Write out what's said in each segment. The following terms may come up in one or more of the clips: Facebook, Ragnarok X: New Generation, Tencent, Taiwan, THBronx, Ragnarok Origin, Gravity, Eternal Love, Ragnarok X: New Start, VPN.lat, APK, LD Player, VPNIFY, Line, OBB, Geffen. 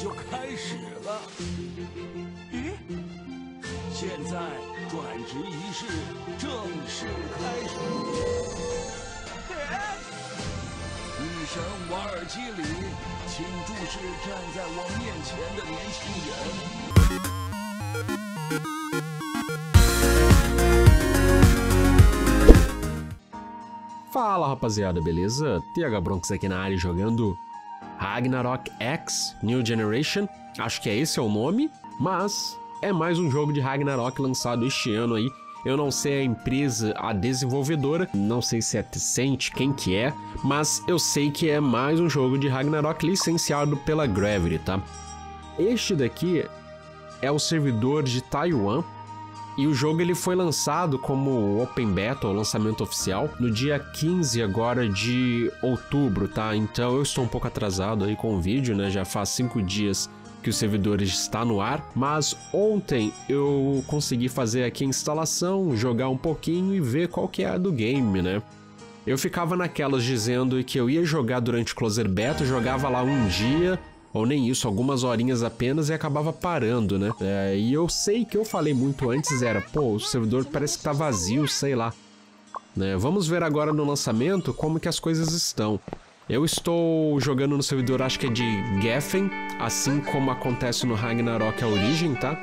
就开始了。咦？现在转职仪式正式开始。女神瓦尔基里，请注视站在我面前的年轻人。 Fala rapaziada, beleza? TH Broncos aqui na área jogando Ragnarok X: New Generation, acho que é esse o nome, mas é mais um jogo de Ragnarok lançado este ano aí. Eu não sei a empresa, a desenvolvedora, não sei se é Tencent, quem que é, mas eu sei que é mais um jogo de Ragnarok licenciado pela Gravity, tá? Este daqui é o servidor de Taiwan. E o jogo ele foi lançado como Open Beta, o lançamento oficial, no dia 15 agora de outubro, tá? Então eu estou um pouco atrasado aí com o vídeo, né? Já faz 5 dias que o servidor está no ar, mas ontem eu consegui fazer aqui a instalação, jogar um pouquinho e ver qual que é a do game, né? Eu ficava naquelas dizendo que eu ia jogar durante o Closer Beta, jogava lá um dia... ou nem isso, algumas horinhas apenas e acabava parando, né? E eu sei que eu falei muito antes, era, pô, o servidor parece que tá vazio, sei lá. Né? Vamos ver agora no lançamento como que as coisas estão. Eu estou jogando no servidor, acho que é de Geffen, assim como acontece no Ragnarok Origin, tá?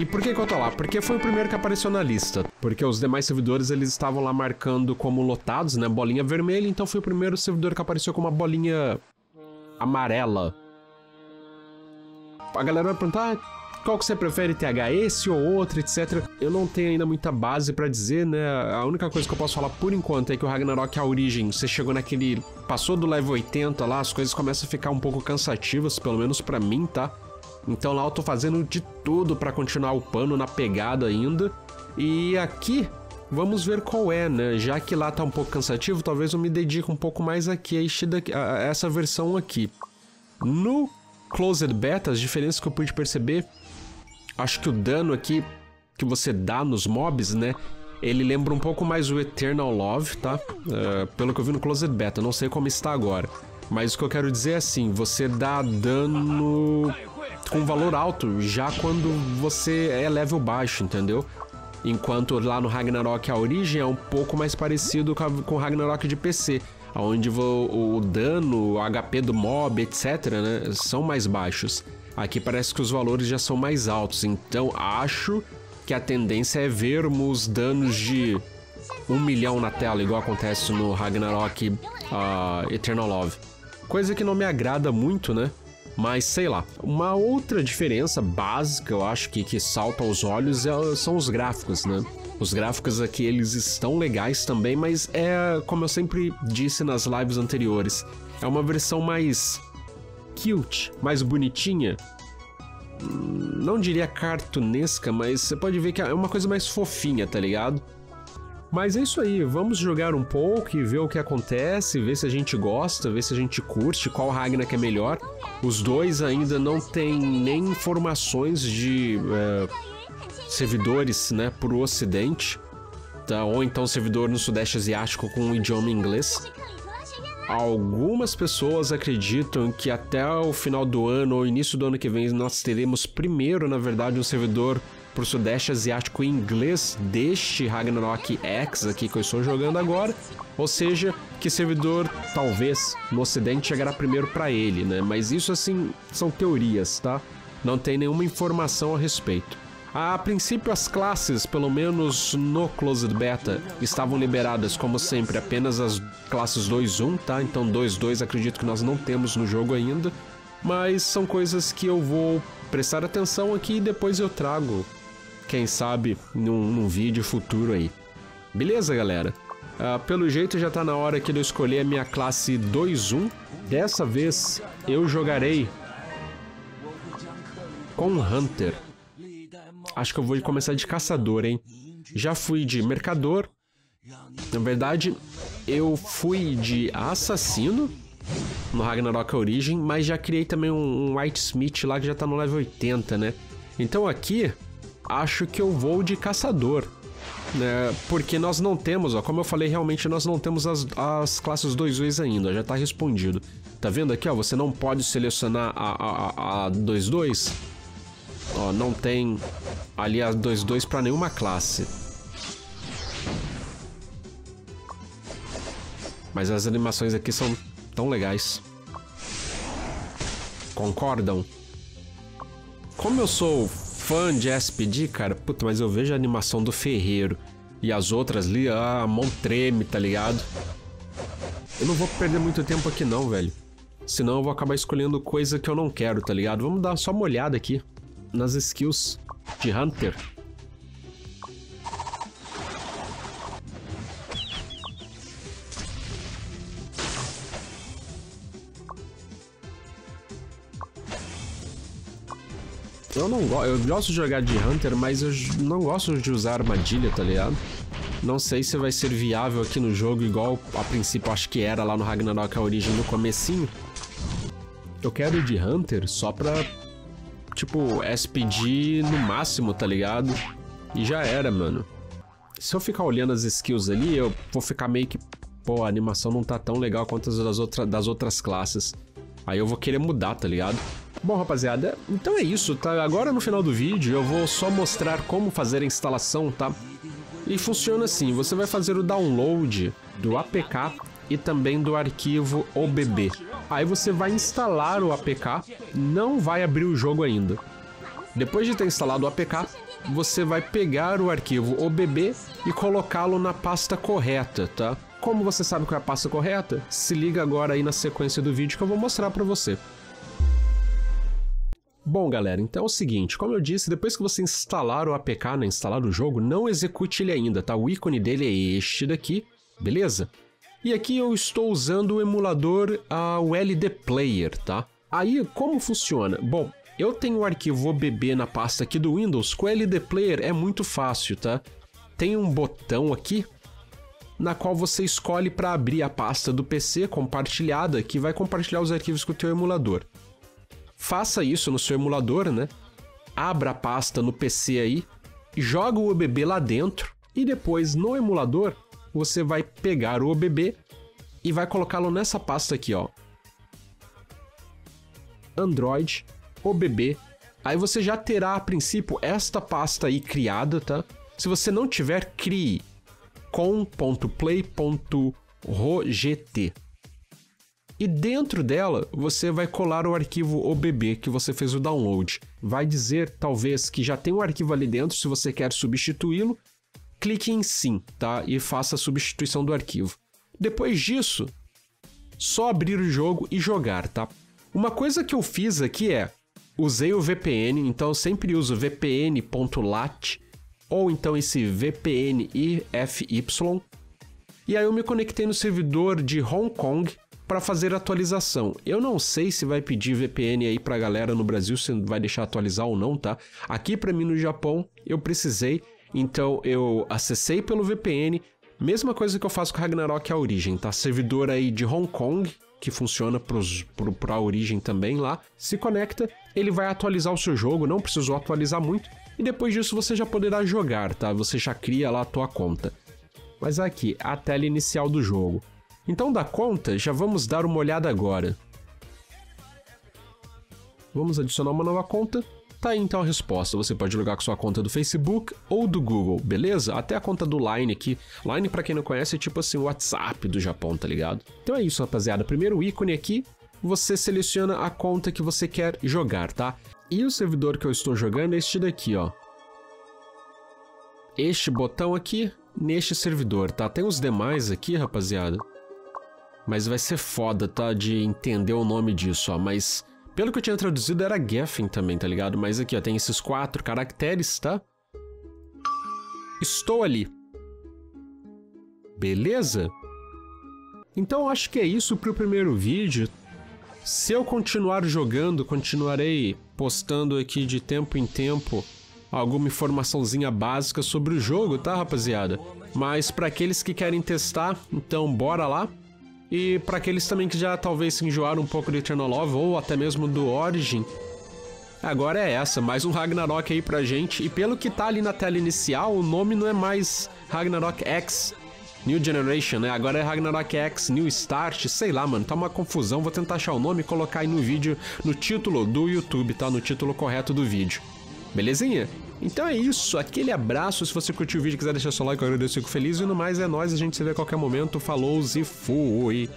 E por que que eu tô lá? Porque foi o primeiro que apareceu na lista. Porque os demais servidores, eles estavam lá marcando como lotados, né? Bolinha vermelha, então foi o primeiro servidor que apareceu com uma bolinha amarela. A galera vai perguntar, ah, qual que você prefere, TH, esse ou outro, etc. Eu não tenho ainda muita base pra dizer, né? A única coisa que eu posso falar por enquanto é que o Ragnarok a Origin, você chegou naquele... Passou do level 80 lá, as coisas começam a ficar um pouco cansativas, pelo menos pra mim, tá? Então lá eu tô fazendo de tudo pra continuar upando na pegada ainda. E aqui, vamos ver qual é, né? Já que lá tá um pouco cansativo, talvez eu me dedique um pouco mais aqui a essa versão aqui. No... Closed Beta, as diferenças que eu pude perceber, acho que o dano aqui que você dá nos mobs, né, ele lembra um pouco mais o Eternal Love, tá? Pelo que eu vi no Closed Beta, não sei como está agora, mas o que eu quero dizer é assim, você dá dano com valor alto já quando você é level baixo, entendeu? Enquanto lá no Ragnarok a origem é um pouco mais parecido com o Ragnarok de PC, onde o dano, o HP do mob, etc, né, são mais baixos. Aqui parece que os valores já são mais altos, então acho que a tendência é vermos danos de 1 milhão na tela, igual acontece no Ragnarok Eternal Love. Coisa que não me agrada muito, né? Mas sei lá. Uma outra diferença básica, eu acho que salta aos olhos são os gráficos, né? Os gráficos aqui, eles estão legais também, mas é, como eu sempre disse nas lives anteriores, é uma versão mais cute, mais bonitinha. Não diria cartunesca, mas você pode ver que é uma coisa mais fofinha, tá ligado? Mas é isso aí, vamos jogar um pouco e ver o que acontece, ver se a gente gosta, ver se a gente curte, qual Ragnarok é melhor. Os dois ainda não tem nem informações de... servidores, né, pro ocidente, tá? Ou então servidor no sudeste asiático com o idioma inglês. Algumas pessoas acreditam que até o final do ano ou início do ano que vem nós teremos primeiro, na verdade, um servidor pro sudeste asiático em inglês deste Ragnarok X aqui que eu estou jogando agora, ou seja, que servidor talvez no ocidente chegará primeiro para ele, né? Mas isso assim são teorias, tá? Não tem nenhuma informação a respeito. A princípio as classes, pelo menos no Closed Beta, estavam liberadas como sempre, apenas as classes 2.1, tá? Então 2.2 acredito que nós não temos no jogo ainda, mas são coisas que eu vou prestar atenção aqui e depois eu trago, quem sabe, num vídeo futuro aí. Beleza, galera? Pelo jeito já tá na hora aqui de eu escolher a minha classe 2.1, dessa vez eu jogarei com Hunter. Acho que eu vou começar de caçador, hein? Já fui de mercador. Na verdade, eu fui de assassino no Ragnarok Origin, mas já criei também um Whitesmith lá que já tá no level 80, né? Então aqui, acho que eu vou de caçador. né? Porque nós não temos, ó, como eu falei, realmente nós não temos as classes 2-2 ainda, já tá respondido. Tá vendo aqui, ó, você não pode selecionar a 2-2. Ó, não tem ali a 2-2 pra nenhuma classe. Mas as animações aqui são tão legais. Concordam? Como eu sou fã de SPD, cara, puta, mas eu vejo a animação do Ferreiro e as outras ali, a mão treme, tá ligado? Eu não vou perder muito tempo aqui não, velho. Senão eu vou acabar escolhendo coisa que eu não quero, tá ligado? Vamos dar só uma olhada aqui nas skills de Hunter. Eu não gosto, eu gosto de jogar de Hunter, mas eu não gosto de usar armadilha, tá ligado? Não sei se vai ser viável aqui no jogo, igual a princípio acho que era lá no Ragnarok Origin no comecinho. Eu quero ir de Hunter só pra, tipo, SPD no máximo, tá ligado? E já era, mano. Se eu ficar olhando as skills ali, eu vou ficar meio que... Pô, a animação não tá tão legal quanto as das outras classes. Aí eu vou querer mudar, tá ligado? Bom, rapaziada, então é isso, tá? Agora no final do vídeo eu vou só mostrar como fazer a instalação, tá? E funciona assim, você vai fazer o download do APK e também do arquivo OBB. Aí você vai instalar o APK, não vai abrir o jogo ainda. Depois de ter instalado o APK, você vai pegar o arquivo OBB e colocá-lo na pasta correta, tá? Como você sabe qual é a pasta correta, se liga agora aí na sequência do vídeo que eu vou mostrar pra você. Bom, galera, então é o seguinte, como eu disse, depois que você instalar o APK, né, instalar o jogo, não execute ele ainda, tá? O ícone dele é este daqui, beleza? E aqui eu estou usando o emulador, o LD Player, tá? Aí, como funciona? Bom, eu tenho o arquivo OBB na pasta aqui do Windows, com o LD Player é muito fácil, tá? Tem um botão aqui, na qual você escolhe para abrir a pasta do PC compartilhada, que vai compartilhar os arquivos com o teu emulador. Faça isso no seu emulador, né? Abra a pasta no PC aí, joga o OBB lá dentro e depois no emulador você vai pegar o OBB e vai colocá-lo nessa pasta aqui, ó. Android, OBB. Aí você já terá a princípio esta pasta aí criada, tá? Se você não tiver, crie com.play.rogt. E dentro dela, você vai colar o arquivo OBB que você fez o download. Vai dizer, talvez, que já tem um arquivo ali dentro, se você quer substituí-lo, clique em sim, tá? E faça a substituição do arquivo. Depois disso, só abrir o jogo e jogar, tá? Uma coisa que eu fiz aqui é, usei o VPN, então eu sempre uso VPN.lat, ou então esse VPNIFY, e aí eu me conectei no servidor de Hong Kong, para fazer atualização. Eu não sei se vai pedir VPN aí pra galera no Brasil, se vai deixar atualizar ou não, tá? Aqui pra mim no Japão eu precisei, então eu acessei pelo VPN, mesma coisa que eu faço com Ragnarok a Origem, tá? Servidor aí de Hong Kong, que funciona pra Origem também lá, se conecta, ele vai atualizar o seu jogo, não precisou atualizar muito, e depois disso você já poderá jogar, tá? Você já cria lá a tua conta. Mas aqui, a tela inicial do jogo. Então da conta, já vamos dar uma olhada agora. Vamos adicionar uma nova conta. Tá aí então a resposta, você pode logar com sua conta do Facebook ou do Google, beleza? Até a conta do Line aqui. Line, pra quem não conhece, é tipo assim o WhatsApp do Japão, tá ligado? Então é isso, rapaziada. Primeiro o ícone aqui, você seleciona a conta que você quer jogar, tá? E o servidor que eu estou jogando é este daqui, ó. Este botão aqui, neste servidor, tá? Tem os demais aqui, rapaziada. Mas vai ser foda, tá? De entender o nome disso, ó. Mas, pelo que eu tinha traduzido, era Geffen também, tá ligado? Mas aqui, ó, tem esses 4 caracteres, tá? Estou ali. Beleza? Então, acho que é isso pro primeiro vídeo. Se eu continuar jogando, continuarei postando aqui de tempo em tempo alguma informaçãozinha básica sobre o jogo, tá, rapaziada? Mas pra aqueles que querem testar, então bora lá. E para aqueles também que já talvez se enjoaram um pouco do Eternal Love ou até mesmo do Origin, Agora é essa, mais um Ragnarok aí pra gente. E pelo que tá ali na tela inicial, o nome não é mais Ragnarok X New Generation, né? Agora é Ragnarok X New Start, sei lá, mano, tá uma confusão. Vou tentar achar o nome e colocar aí no vídeo, no título do YouTube, tá? No título correto do vídeo. Belezinha? Então é isso, aquele abraço. Se você curtiu o vídeo e quiser deixar seu like, eu agradeço, fico feliz. E no mais é nóis, a gente se vê a qualquer momento. Falou e fui!